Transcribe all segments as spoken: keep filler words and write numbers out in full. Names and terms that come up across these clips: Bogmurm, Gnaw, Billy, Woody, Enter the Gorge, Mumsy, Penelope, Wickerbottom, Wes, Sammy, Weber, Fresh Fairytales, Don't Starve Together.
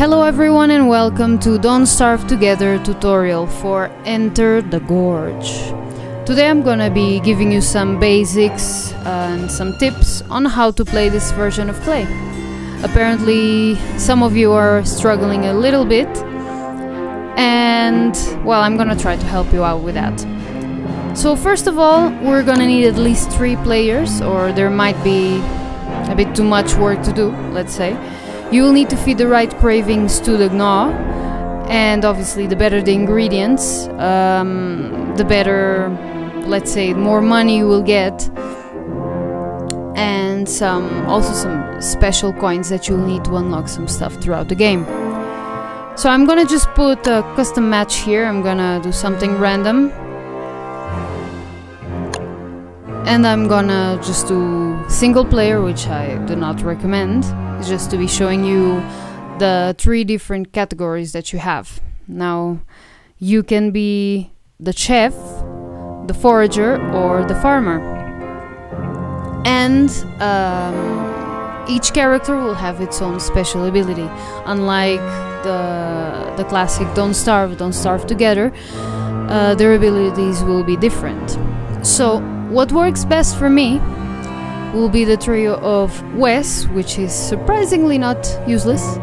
Hello everyone and welcome to Don't Starve Together tutorial for Enter the Gorge. Today I'm gonna be giving you some basics and some tips on how to play this version of Clay. Apparently some of you are struggling a little bit and well, I'm gonna try to help you out with that. So first of all, we're gonna need at least three players, or there might be a bit too much work to do, let's say. You will need to feed the right cravings to the Gnaw, and obviously the better the ingredients, um, the better, let's say, more money you will get, and some also some special coins that you'll need to unlock some stuff throughout the game. So I'm gonna just put a custom match here. I'm gonna do something random, and I'm gonna just do single player, which I do not recommend, just to be showing you the three different categories that you have. Now, you can be the chef, the forager, or the farmer. And um, each character will have its own special ability. Unlike the, the classic Don't Starve, Don't Starve Together, uh, their abilities will be different. So, what works best for me will be the trio of Wes, which is surprisingly not useless.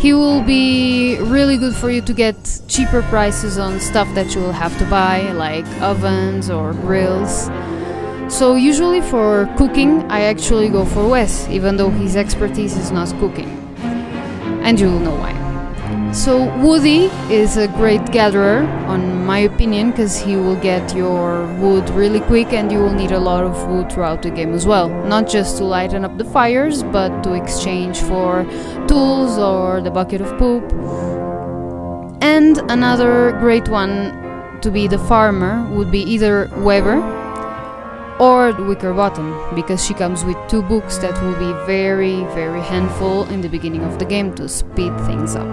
He will be really good for you to get cheaper prices on stuff that you will have to buy, like ovens or grills. So usually for cooking, I actually go for Wes, even though his expertise is not cooking. And you will know why. So Woody is a great gatherer, on my opinion, because he will get your wood really quick, and you will need a lot of wood throughout the game as well. Not just to lighten up the fires, but to exchange for tools or the bucket of poop. And another great one to be the farmer would be either Weber or Wickerbottom, because she comes with two books that will be very, very handful in the beginning of the game to speed things up.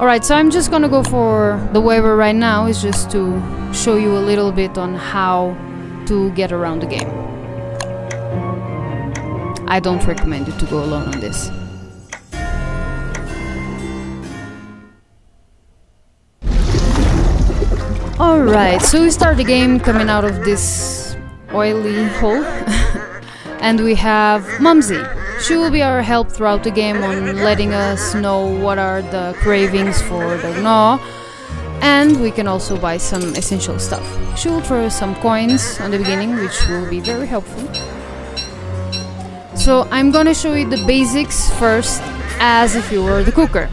Alright, so I'm just gonna go for the Weber right now, is just to show you a little bit on how to get around the game. I don't recommend you to go alone on this. Alright, so we start the game coming out of this oily hole. And we have Mumsy. She will be our help throughout the game on letting us know what are the cravings for the Gnaw, and we can also buy some essential stuff. She will throw some coins on the beginning, which will be very helpful. So I'm gonna show you the basics first, as if you were the cooker.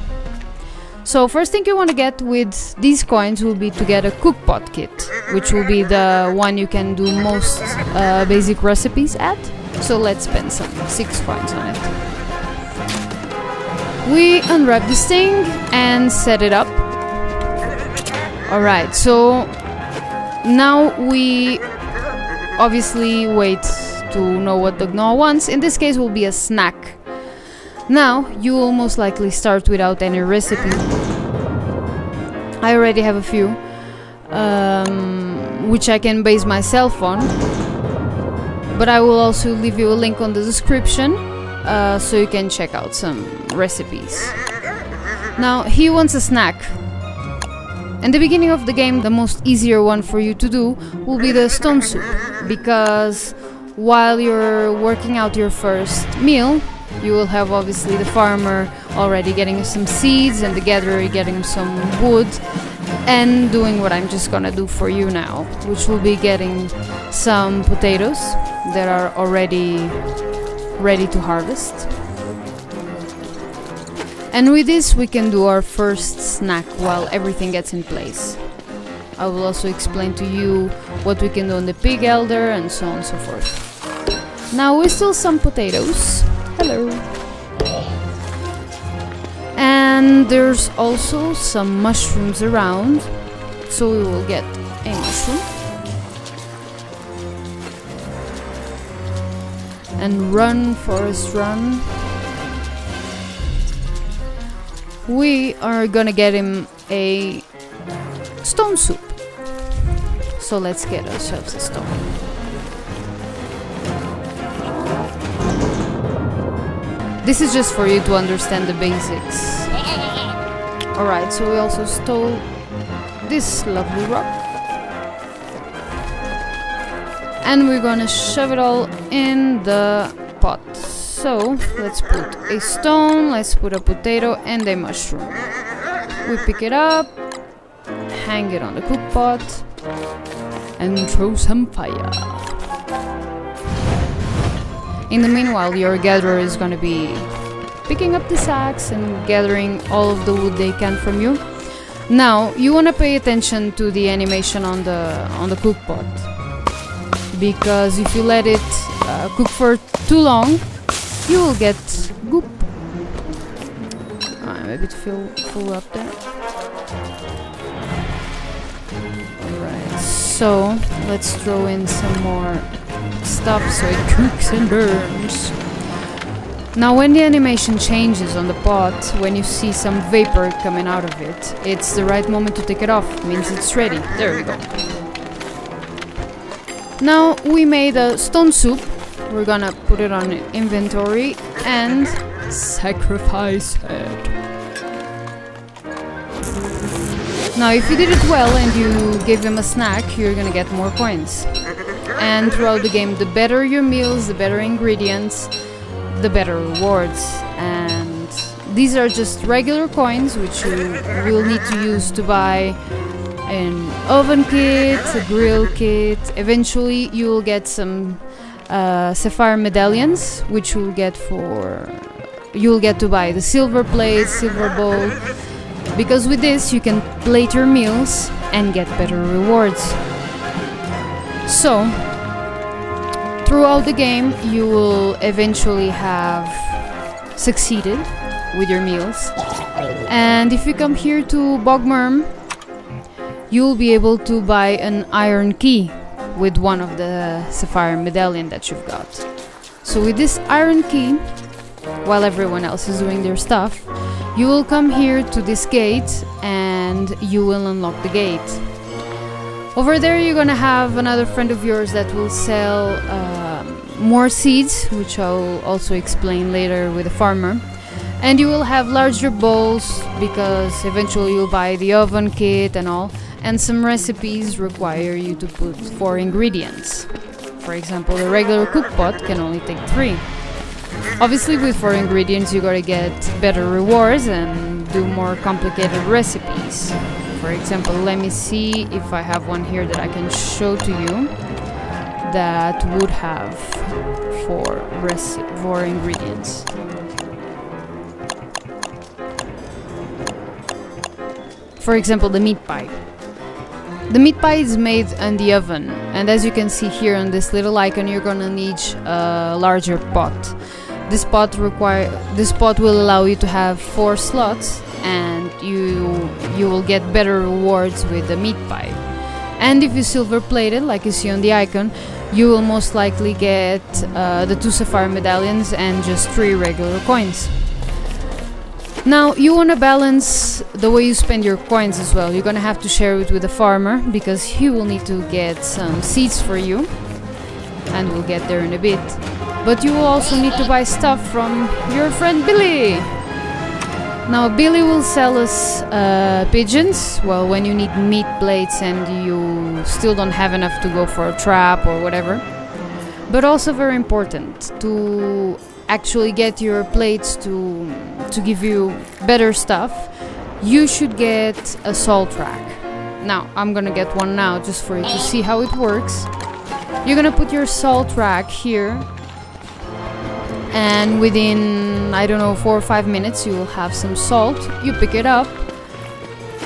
So first thing you want to get with these coins will be to get a cook pot kit, which will be the one you can do most uh, basic recipes at. So let's spend some six coins on it. We unwrap this thing and set it up. Alright, so now we obviously wait to know what the Gnaw wants. In this case will be a snack. Now you will most likely start without any recipe. I already have a few, um, which I can base myself on. But I will also leave you a link on the description, uh, so you can check out some recipes. Now, he wants a snack. In the beginning of the game, the most easier one for you to do will be the stone soup, because while you're working out your first meal, you will have obviously the farmer already getting some seeds and the gatherer getting some wood, and doing what I'm just gonna do for you now, which will be getting some potatoes that are already ready to harvest. And with this we can do our first snack while everything gets in place. I will also explain to you what we can do on the pig elder and so on and so forth. Now we steal some potatoes. Hello. And there's also some mushrooms around, so we will get a mushroom. And run, forest, run. We are gonna get him a stone soup. So let's get ourselves a stone. This is just for you to understand the basics. Alright, so we also stole this lovely rock. And we're gonna shove it all in the pot. So, let's put a stone, let's put a potato and a mushroom. We pick it up, hang it on the cook pot, and throw some fire. In the meanwhile, your gatherer is gonna be picking up the sacks and gathering all of the wood they can from you. Now, you wanna pay attention to the animation on the, on the cook pot. Because if you let it uh, cook for too long, you will get goop. I'm a bit full, full up there. Alright, so let's throw in some more stuff so it cooks and burns. Now when the animation changes on the pot, when you see some vapor coming out of it, it's the right moment to take it off, means it's ready. There we go. Now we made a stone soup. We're gonna put it on inventory and sacrifice it. Now if you did it well and you gave him a snack, you're gonna get more coins. And throughout the game, the better your meals, the better ingredients, the better rewards. And these are just regular coins which you will need to use to buy an oven kit, a grill kit. Eventually you'll get some Uh, sapphire medallions, which you'll get for you'll get to buy the silver plate, silver bowl, because with this you can plate your meals and get better rewards. So throughout the game you will eventually have succeeded with your meals, and if you come here to Bogmurm you'll be able to buy an iron key with one of the sapphire medallion that you've got. So with this iron key, while everyone else is doing their stuff, you will come here to this gate and you will unlock the gate. Over there you're gonna have another friend of yours that will sell uh, more seeds, which I'll also explain later with a farmer. And you will have larger bowls because eventually you'll buy the oven kit and all. And some recipes require you to put four ingredients. For example, the regular cook pot can only take three. Obviously, with four ingredients, you gotta get better rewards and do more complicated recipes. For example, let me see if I have one here that I can show to you that would have four, reci- four ingredients. For example, the meat pie. The meat pie is made in the oven, and as you can see here on this little icon, you're gonna need a larger pot. This pot require this pot will allow you to have four slots, and you you will get better rewards with the meat pie. And if you silver plate it, like you see on the icon, you will most likely get uh, the two sapphire medallions and just three regular coins. Now, you want to balance the way you spend your coins as well. You're going to have to share it with the farmer because he will need to get some seeds for you. And we'll get there in a bit. But you will also need to buy stuff from your friend Billy. Now, Billy will sell us uh, pigeons. Well, when you need meat plates and you still don't have enough to go for a trap or whatever. But also very important to actually get your plates to to give you better stuff, you should get a salt rack. Now I'm gonna get one now just for you to see how it works. You're gonna put your salt rack here, and within, I don't know, four or five minutes you will have some salt. You pick it up,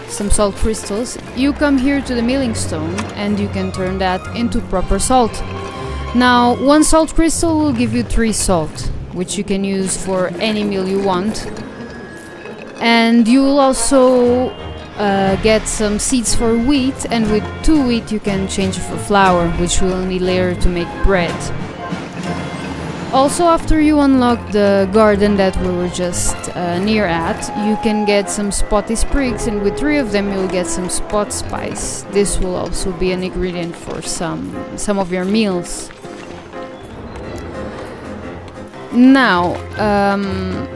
some salt crystals, you come here to the milling stone and you can turn that into proper salt. Now one salt crystal will give you three salt, which you can use for any meal you want. And you will also uh, get some seeds for wheat, and with two wheat you can change it for flour, which we'll need later to make bread. Also, after you unlock the garden that we were just uh, near at, you can get some spotty sprigs, and with three of them you'll get some spot spice. This will also be an ingredient for some, some of your meals. Now, um,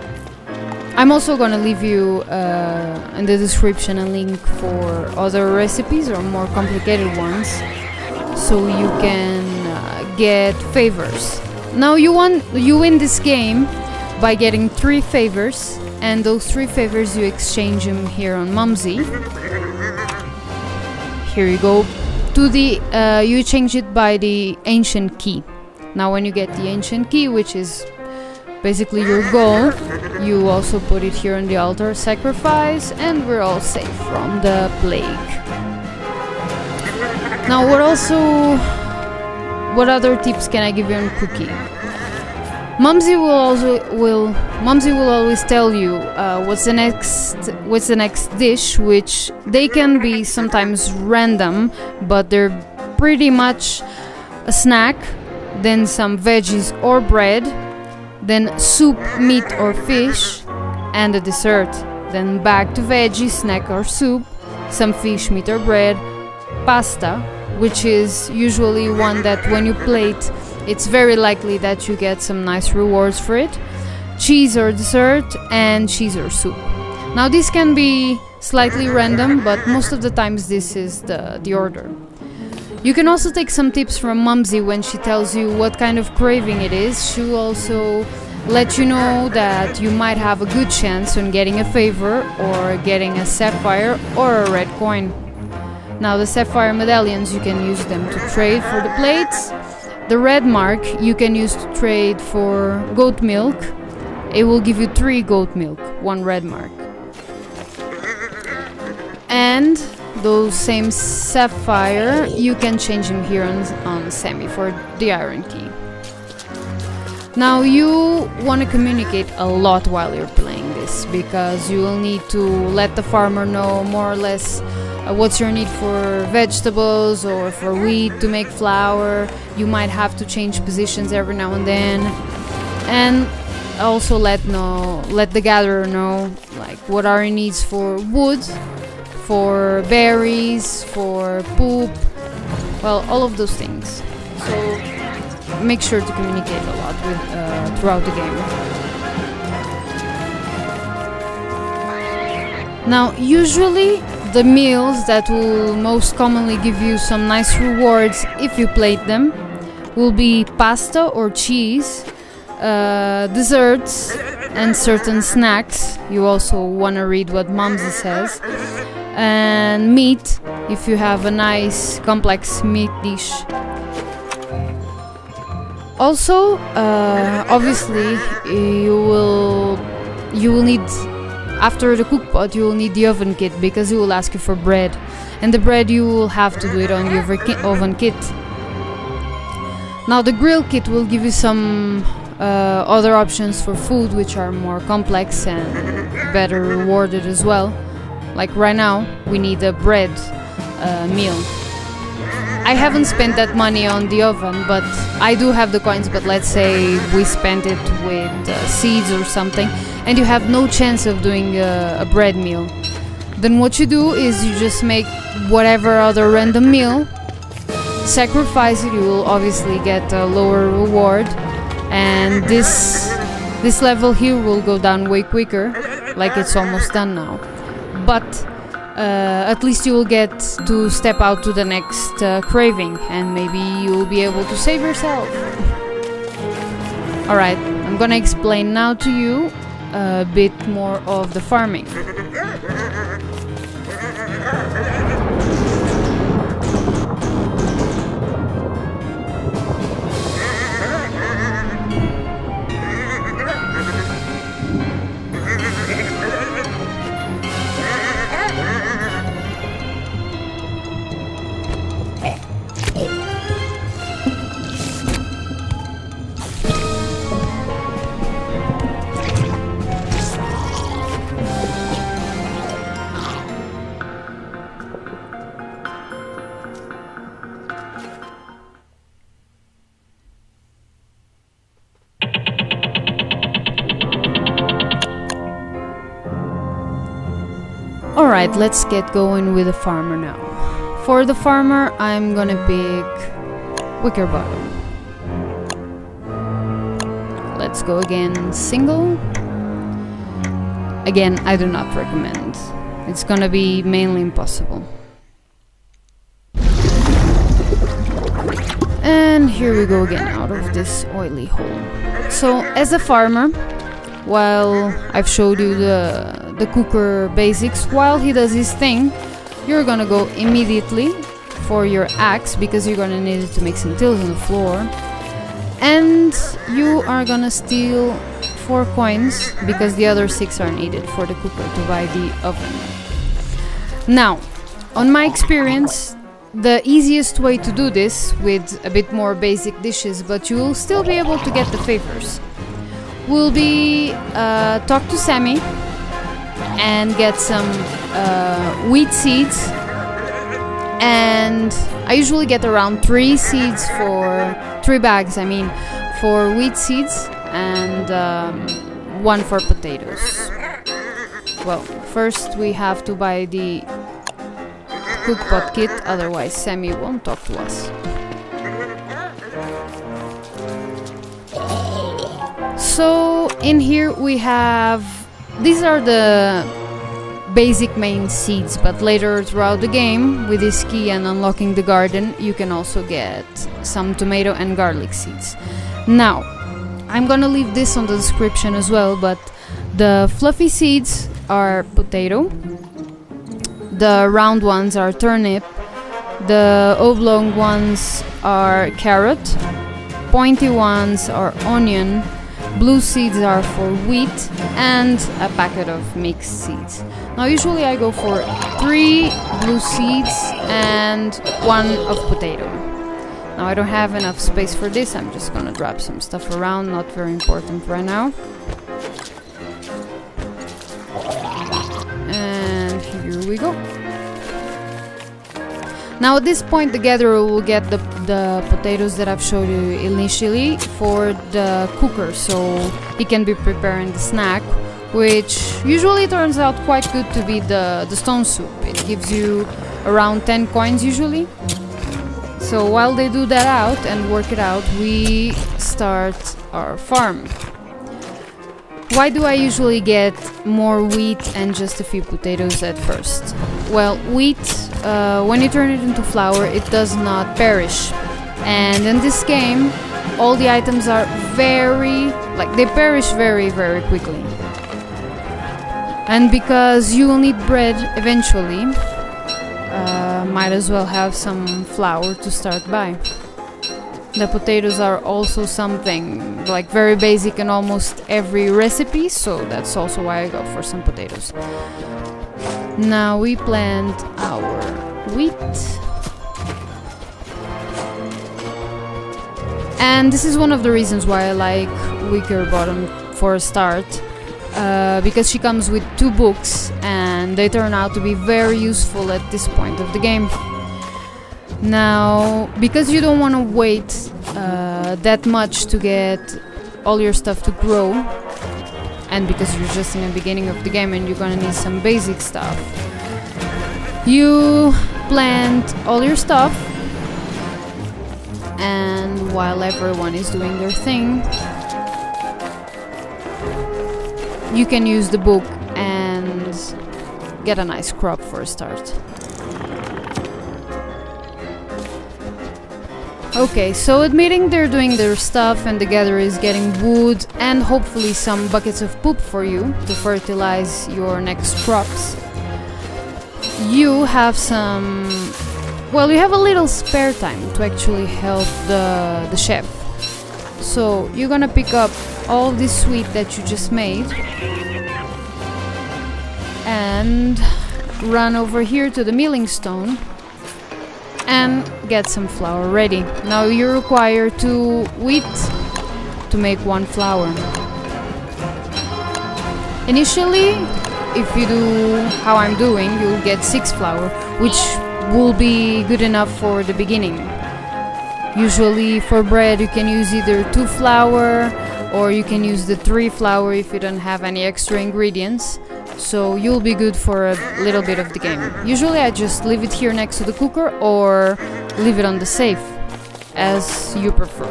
I'm also gonna leave you uh, in the description a link for other recipes or more complicated ones, so you can uh, get favors. Now you want you win this game by getting three favors, and those three favors you exchange them here on Mumsy. Here you go. To the uh, you change it by the ancient key. Now when you get the ancient key, which is basically your goal, you also put it here on the altar, sacrifice, and we're all safe from the plague. Now what also, what other tips can I give you on cooking? Mumsy will also will Mumsy will always tell you uh, what's the next what's the next dish, which they can be sometimes random, but they're pretty much a snack. Then some veggies or bread, then soup, meat or fish, and a dessert. Then back to veggies, snack or soup, some fish, meat or bread, pasta, which is usually one that when you plate, it's very likely that you get some nice rewards for it, cheese or dessert, and cheese or soup. Now this can be slightly random, but most of the times this is the, the order. You can also take some tips from Mumsy when she tells you what kind of craving it is. She will also let you know that you might have a good chance on getting a favor or getting a sapphire or a red coin. Now the sapphire medallions, you can use them to trade for the plates. The red mark you can use to trade for goat milk. It will give you three goat milk, one red mark. And those same sapphire, you can change him here on, on Sammy for the iron key. Now you want to communicate a lot while you're playing this, because you will need to let the farmer know more or less uh, what's your need for vegetables or for wheat to make flour. You might have to change positions every now and then, and also let know let the gatherer know like what are your needs for wood, for berries, for poop, well, all of those things. So make sure to communicate a lot with, uh, throughout the game. Now, usually the meals that will most commonly give you some nice rewards if you played them will be pasta or cheese, uh, desserts, and certain snacks. You also want to read what Mumsy says. And meat, if you have a nice complex meat dish. Also, uh, obviously, you will you will need, after the cook pot, you will need the oven kit, because it will ask you for bread, and the bread you will have to do it on your oven kit. Now the grill kit will give you some uh, other options for food, which are more complex and better rewarded as well. Like right now, we need a bread uh, meal. I haven't spent that money on the oven, but I do have the coins, but let's say we spent it with uh, seeds or something, and you have no chance of doing uh, a bread meal. Then what you do is you just make whatever other random meal, sacrifice it, you will obviously get a lower reward, and this, this level here will go down way quicker, like it's almost done now. But uh, at least you will get to step out to the next uh, craving, and maybe you'll be able to save yourself. Alright, I'm gonna explain now to you a bit more of the farming. Alright, let's get going with the farmer now. For the farmer, I'm gonna pick Wickerbottom. Let's let's go again single. Again, I do not recommend. It's gonna be mainly impossible. And here we go again, out of this oily hole. So, as a farmer, while I've showed you the, the cooker basics, while he does his thing, you're gonna go immediately for your axe, because you're gonna need it to make some tills on the floor. And you are gonna steal four coins, because the other six are needed for the cooker to buy the oven. Now, on my experience, the easiest way to do this with a bit more basic dishes, but you will still be able to get the favors, will be uh, talk to Sammy and get some uh, wheat seeds. And I usually get around three seeds for three bags, I mean, for wheat seeds and um, one for potatoes. Well, first we have to buy the cookpot kit, otherwise Sammy won't talk to us. So in here we have, these are the basic main seeds, but later throughout the game with this key and unlocking the garden you can also get some tomato and garlic seeds. Now, I'm gonna leave this on the description as well, but the fluffy seeds are potato. The round ones are turnip, the oblong ones are carrot, pointy ones are onion, blue seeds are for wheat, and a packet of mixed seeds. Now usually I go for three blue seeds and one of potato. Now I don't have enough space for this, I'm just gonna drop some stuff around, not very important right now. Here we go. Now at this point the gatherer will get the, the potatoes that I've showed you initially for the cooker, so he can be preparing the snack, which usually turns out quite good to be the, the stone soup. It gives you around ten coins usually. So while they do that out and work it out, we start our farm. Why do I usually get more wheat and just a few potatoes at first? Well, wheat, uh, when you turn it into flour, it does not perish. And in this game, all the items are very... like, they perish very, very quickly. And because you will need bread eventually, uh, might as well have some flour to start by. The potatoes are also something like very basic in almost every recipe, so that's also why I go for some potatoes. Now we plant our wheat. And this is one of the reasons why I like Wickerbottom for a start, uh, because she comes with two books and they turn out to be very useful at this point of the game. Now, because you don't want to wait uh, that much to get all your stuff to grow, and because you're just in the beginning of the game and you're gonna need some basic stuff, you plant all your stuff, and while everyone is doing their thing, you can use the book and get a nice crop for a start. Okay, so admitting they're doing their stuff and the gatherer is getting wood and hopefully some buckets of poop for you to fertilize your next crops, you have some... well, you have a little spare time to actually help the, the chef. So you're gonna pick up all this wheat that you just made and run over here to the milling stone and get some flour ready. Now you require two wheat to make one flour. Initially, if you do how I'm doing, you'll get six flour, which will be good enough for the beginning. Usually for bread you can use either two flour or you can use the three flour if you don't have any extra ingredients. So you'll be good for a little bit of the game. Usually I just leave it here next to the cooker or leave it on the safe, as you prefer.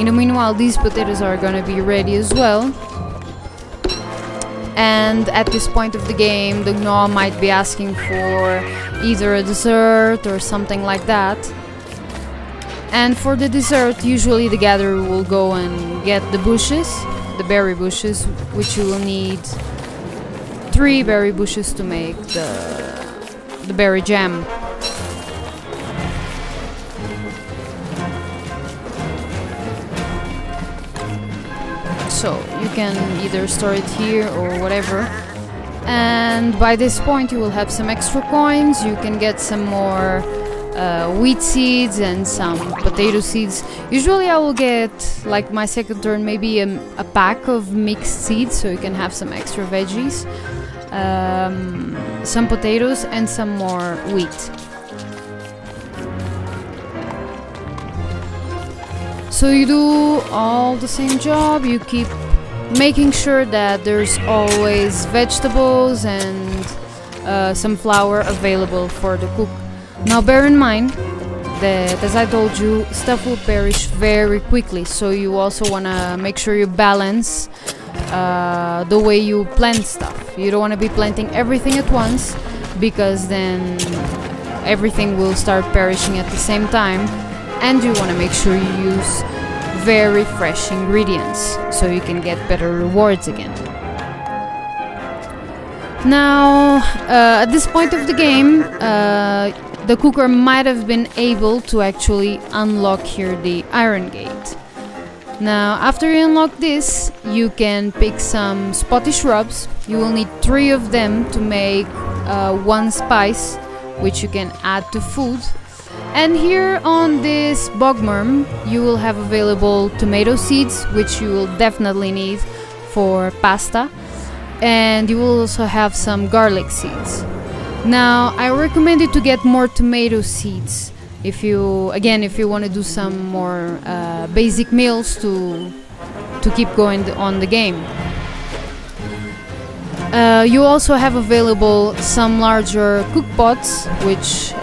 In the meanwhile, these potatoes are gonna be ready as well. And at this point of the game, the Gnaw might be asking for either a dessert or something like that. And for the dessert, usually the gatherer will go and get the bushes, the berry bushes, which you will need three berry bushes to make the, the berry jam. So you can either store it here or whatever. And by this point you will have some extra coins, you can get some more Uh, wheat seeds and some potato seeds. Usually I will get, like my second turn, maybe a, a pack of mixed seeds, so you can have some extra veggies, um, some potatoes and some more wheat. So you do all the same job, you keep making sure that there's always vegetables and uh, some flour available for the cook. Now bear in mind that, as I told you, stuff will perish very quickly, so you also want to make sure you balance uh, the way you plant stuff. You don't want to be planting everything at once, because then everything will start perishing at the same time, and you want to make sure you use very fresh ingredients, so you can get better rewards again. Now, uh, at this point of the game, uh, the cooker might have been able to actually unlock here the iron gate. Now, after you unlock this, you can pick some spotty shrubs. You will need three of them to make uh, one spice, which you can add to food. And here on this Bogmurm, you will have available tomato seeds, which you will definitely need for pasta. And you will also have some garlic seeds. Now, I recommend you to get more tomato seeds if you, again, if you want to do some more uh, basic meals to to keep going on the game. Uh, you also have available some larger cook pots, which uh,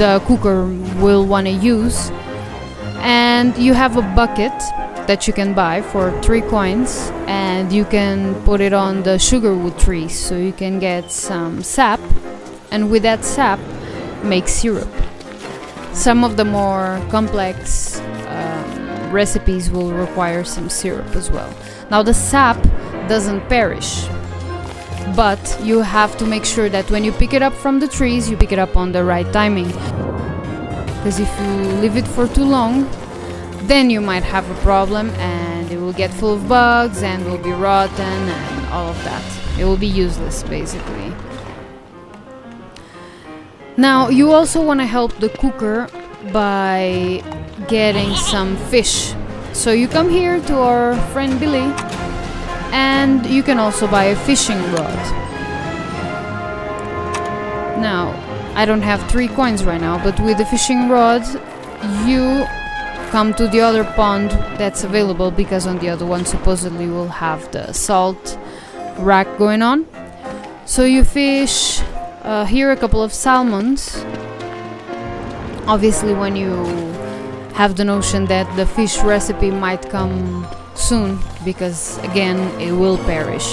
the cooker will want to use, and you have a bucket that you can buy for three coins. And you can put it on the sugarwood trees, so you can get some sap, and with that sap make syrup. Some of the more complex um, recipes will require some syrup as well. Now the sap doesn't perish, but you have to make sure that when you pick it up from the trees, you pick it up on the right timing, because if you leave it for too long, then you might have a problem, and it will get full of bugs and will be rotten and all of that. It will be useless, basically. Now, you also want to help the cooker by getting some fish. So you come here to our friend Billy, and you can also buy a fishing rod. Now, I don't have three coins right now, but with the fishing rod, you come to the other pond that's available, because on the other one supposedly we'll have the salt rack going on. So you fish uh, here a couple of salmons. Obviously, when you have the notion that the fish recipe might come soon, because again it will perish.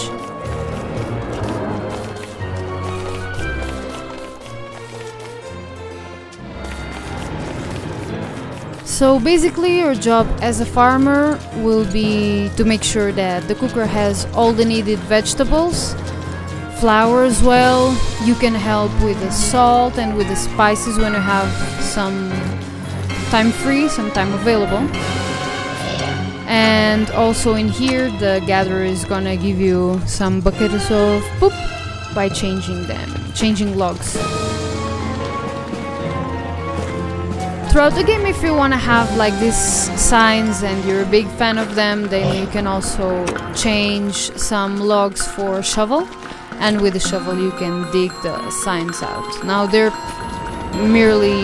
So basically your job as a farmer will be to make sure that the cooker has all the needed vegetables, flour as well. You can help with the salt and with the spices when you have some time free, some time available. And also in here the gatherer is gonna give you some buckets of poop by changing them, changing logs. Throughout the game, if you want to have like these signs and you're a big fan of them, then you can also change some logs for shovel, and with the shovel you can dig the signs out. Now they're merely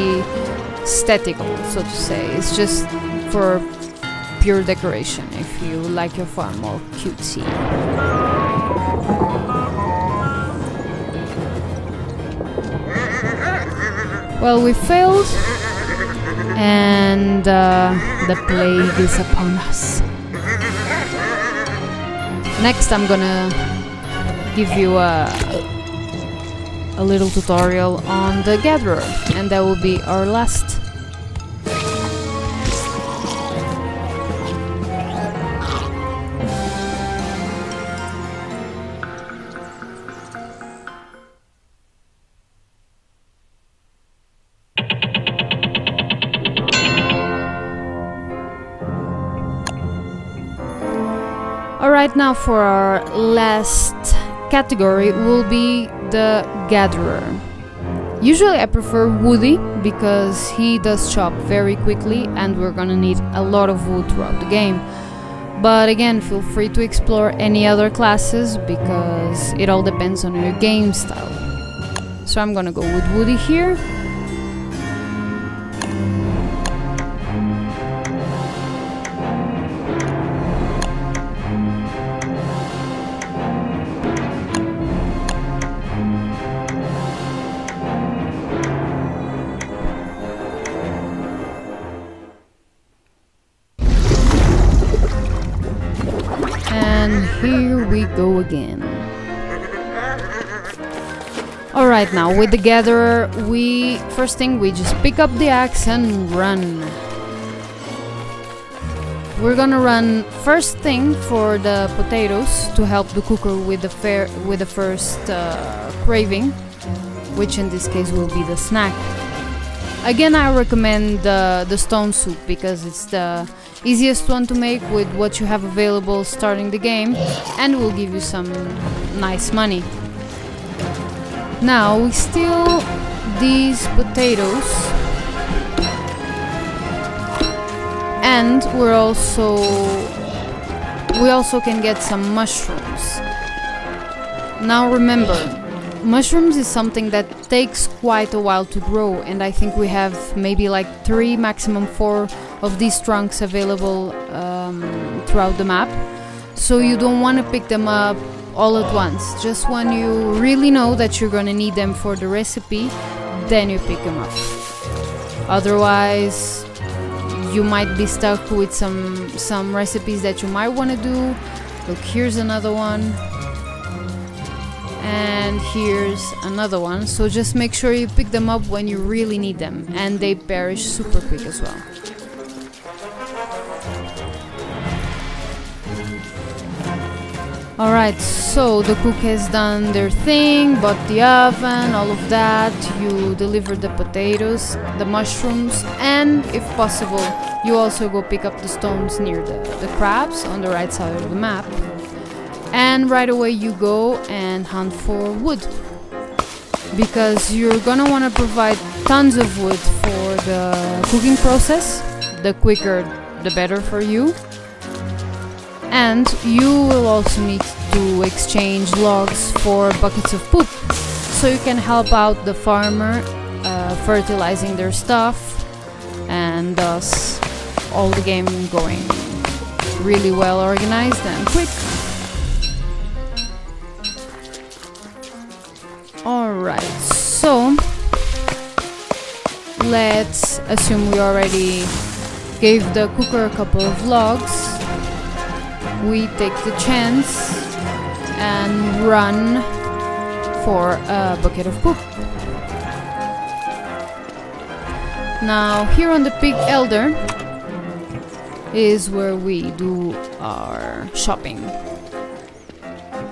statical, so to say. It's just for pure decoration if you like your farm more cutesy. Well, we failed. And uh, the plague is upon us. Next I'm gonna give you a, a little tutorial on the gatherer, and that will be our last. Right now for our last category will be the gatherer. Usually I prefer Woody because he does chop very quickly and we're gonna need a lot of wood throughout the game. But again, feel free to explore any other classes because it all depends on your game style. So I'm gonna go with Woody here. Here we go again. Alright, now with the gatherer, we first thing we just pick up the axe and run. We're gonna run first thing for the potatoes to help the cooker with the fair with the first uh, craving, which in this case will be the snack. Again, I recommend uh, the stone soup because it's the easiest one to make with what you have available starting the game and will give you some nice money. Now we steal these potatoes and we're also we also can get some mushrooms. Now remember, mushrooms is something that takes quite a while to grow, and I think we have maybe like three, maximum four of these trunks available um, throughout the map, so you don't want to pick them up all at once. Just when you really know that you're gonna need them for the recipe, then you pick them up. Otherwise you might be stuck with some some recipes that you might want to do. Look, here's another one. And here's another one, so just make sure you pick them up when you really need them, and they perish super quick as well. Alright, so the cook has done their thing, bought the oven, all of that. You deliver the potatoes, the mushrooms, and if possible, you also go pick up the stones near the, the crabs on the right side of the map. And right away you go and hunt for wood, because you're gonna want to provide tons of wood for the cooking process. The quicker the better for you. And you will also need to exchange logs for buckets of poop, so you can help out the farmer uh, fertilizing their stuff, and thus all the game going really well organized and quick. Alright, so let's assume we already gave the cooker a couple of logs. We take the chance and run for a bucket of poop. Now here on the pig elder is where we do our shopping.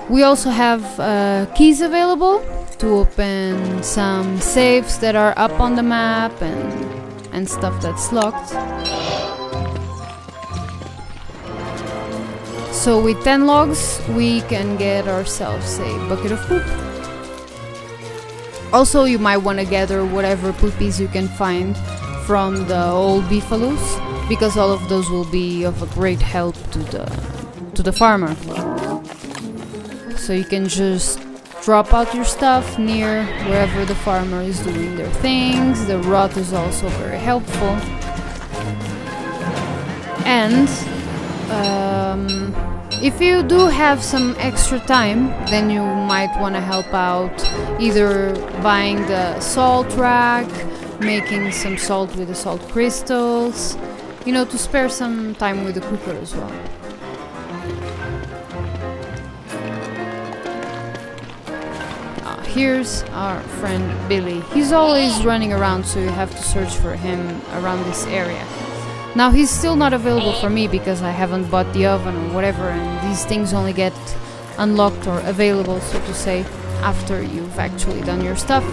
We also have uh, keys available to open some safes that are up on the map and, and stuff that's locked. So with ten logs we can get ourselves a bucket of poop. Also you might want to gather whatever poopies you can find from the old beefaloes, because all of those will be of a great help to the, to the farmer. So you can just drop out your stuff near wherever the farmer is doing their things. The rot is also very helpful. And um, if you do have some extra time, then you might want to help out either buying the salt rack making some salt with the salt crystals, you know, to spare some time with the cooker as well. Uh, here's our friend Billy. He's always running around, so you have to search for him around this area. Now, he's still not available for me because I haven't bought the oven or whatever, and these things only get unlocked or available, so to say, after you've actually done your stuff.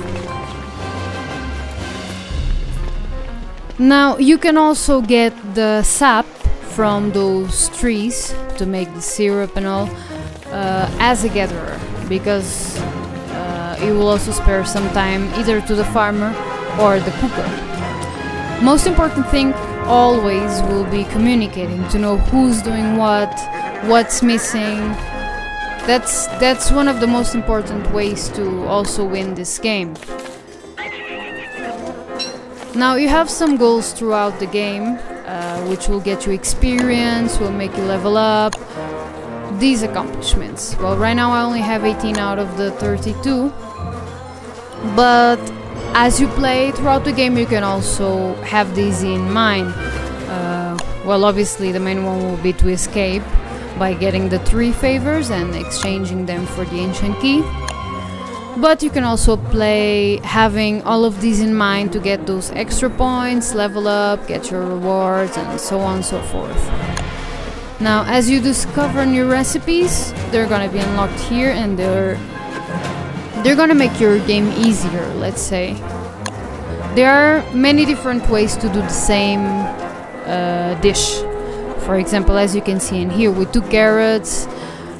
Now, you can also get the sap from those trees to make the syrup and all uh, as a gatherer, because uh, it will also spare some time either to the farmer or the cooker. Most important thing always will be communicating, to know who's doing what, what's missing. That's, that's one of the most important ways to also win this game. Now, you have some goals throughout the game, uh, which will get you experience, will make you level up, these accomplishments. Well, right now I only have eighteen out of the thirty-two, but as you play throughout the game you can also have these in mind. Uh, well, obviously the main one will be to escape by getting the three favors and exchanging them for the ancient key. But you can also play having all of these in mind to get those extra points, level up, get your rewards, and so on and so forth. Now, as you discover new recipes, they're gonna be unlocked here, and they're they're gonna make your game easier, let's say. There are many different ways to do the same uh, dish. For example, as you can see in here, with two carrots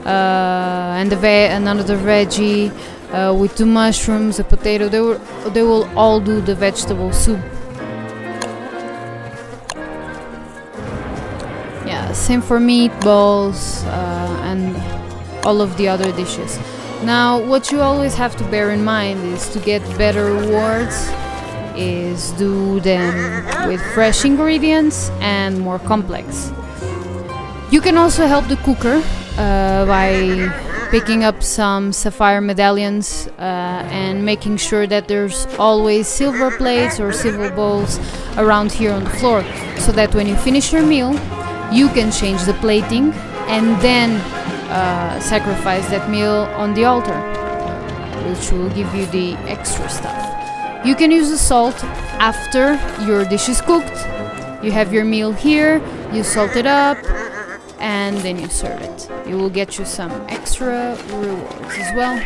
uh, and, the ve and another veggie, Uh, with two mushrooms, a potato, they, were, they will all do the vegetable soup. Yeah, same for meatballs uh, and all of the other dishes. Now, what you always have to bear in mind is to get better rewards is do them with fresh ingredients and more complex. You can also help the cooker uh, by picking up some sapphire medallions uh, and making sure that there's always silver plates or silver bowls around here on the floor, so that when you finish your meal you can change the plating and then uh, sacrifice that meal on the altar, which will give you the extra stuff. You can use the salt after your dish is cooked. You have your meal here, you salt it up, and then you serve it. It will get you some extra rewards as well.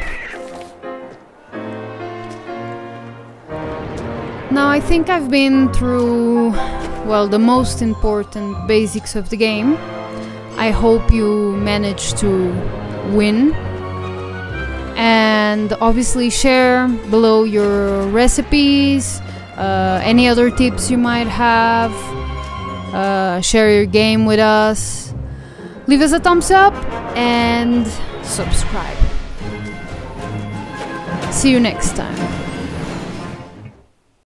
Now, I think I've been through, well, the most important basics of the game. I hope you managed to win. And obviously share below your recipes, uh, any other tips you might have, uh, share your game with us. Leave us a thumbs up and subscribe. See you next time.